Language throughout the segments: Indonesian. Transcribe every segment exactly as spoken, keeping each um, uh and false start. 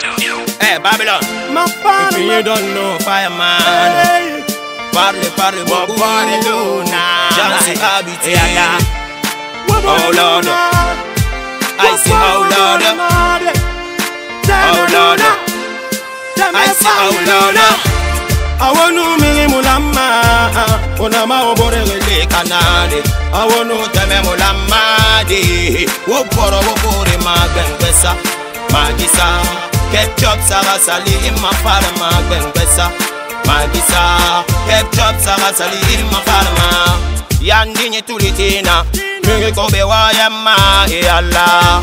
Hey, Babylon. If you don't know fireman, parle, parle, beaucoup Luna. Jansi habite yada. Oh Lord, I see oh Lord, oh Lord, I see oh Lord. Awonu mimi mulama, unama obore le kanade. Awonu teme mulama de, woporo wopore magengbesa, magisa. Ketchup sarasali imma fara magengbesa, magisa. Ketchup sarasali imma fara. Yandi nyetulitina, mungu kobewa yema e Allah.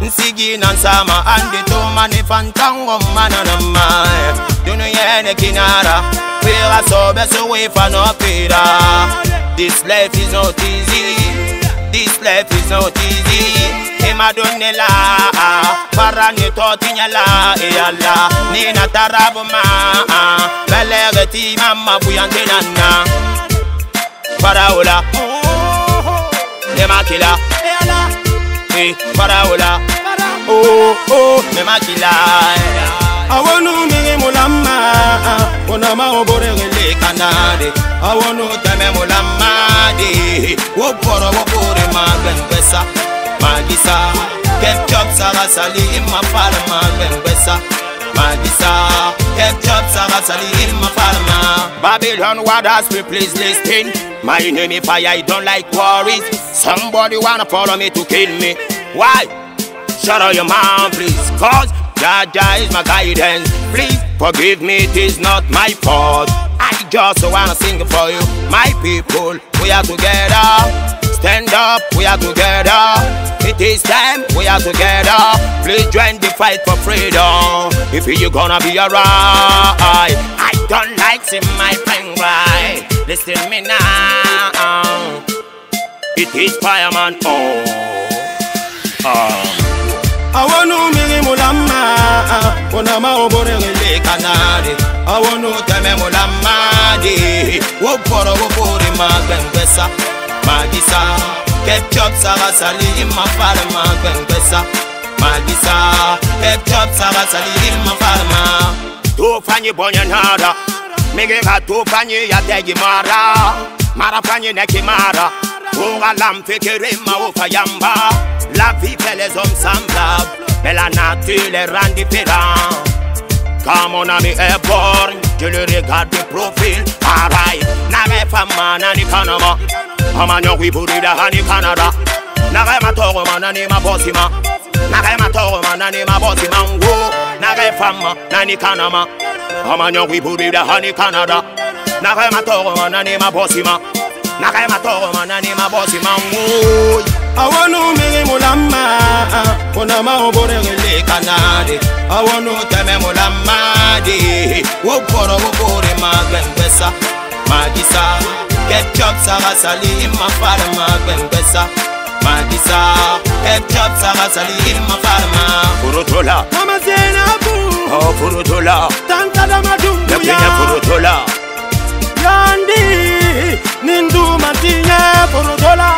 Nsigi nansama andi tumani fantango mananama Dunyene kinara, fira sobe suwe fanopira. This life is not easy, this life is not easy. Ima dunela, para nyetotinyala eyala. Nina tarabuma, belegeti mama buyantinana. Paraola, nemakila Paraola, oh oh, me makila. Awonu mingi mulama, onama obore le kanade. Awonu teme mulama de, woporo wopore magengbesa, magisa. Ketchup sarasali imma fara magengbesa, magisa. Ketchup sarasali imma fara ma. Babylon warriors, we please listen. My enemy fire, I don't like worries. Somebody wanna follow me to kill me. Why? Shut up your mouth, please. Cause Jaja is my guidance. Please forgive me, it is not my fault. I just wanna sing for you. My people, we are together. Stand up, we are together. It is time we are together. Please join the fight for freedom. If you gonna be alright, I don't like seeing my friend cry. Listen me now. It is fireman. Oh, oh. I want no mingi mulama, onama obore le kanade. I want no teme mulama di, woporo wopori magengbesa, magisa. Ketchup sarasali imma farma kwenkwesa magisa. Ketchup sarasali imma farma. Tufanyi bonye nara, mingi ka tufanyi ya tegi mara. Mara fanyi neki mara, uwa lamfikiri maufa yamba. La vie fait les hommes semblables, mais la nature les rend différents. Quand mon ami est borgne, je le regarde de profil. Pareil, n'arrive pas ni kanama. Amanya kuipurida hani Canada. Nare matoro manani mabosima. Nare matoro manani mabosima ngo. Nare fama nani kanama. Amanya kuipurida hani Canada. Nare matoro manani mabosima. Nare matoro manani mabosima ngo. Awonu mingi mulama, onama obore le kanade. Awonu teme mulama di, woporo wopore magengbesa, magisa. Ketchup sarasali imma farma kwenkwesa magisa. Ketchup sarasali imma farma. Furutola amazenabu. Oh furutola tankada madungu ya Lepinya furutola Yandi nindu matinya furutola.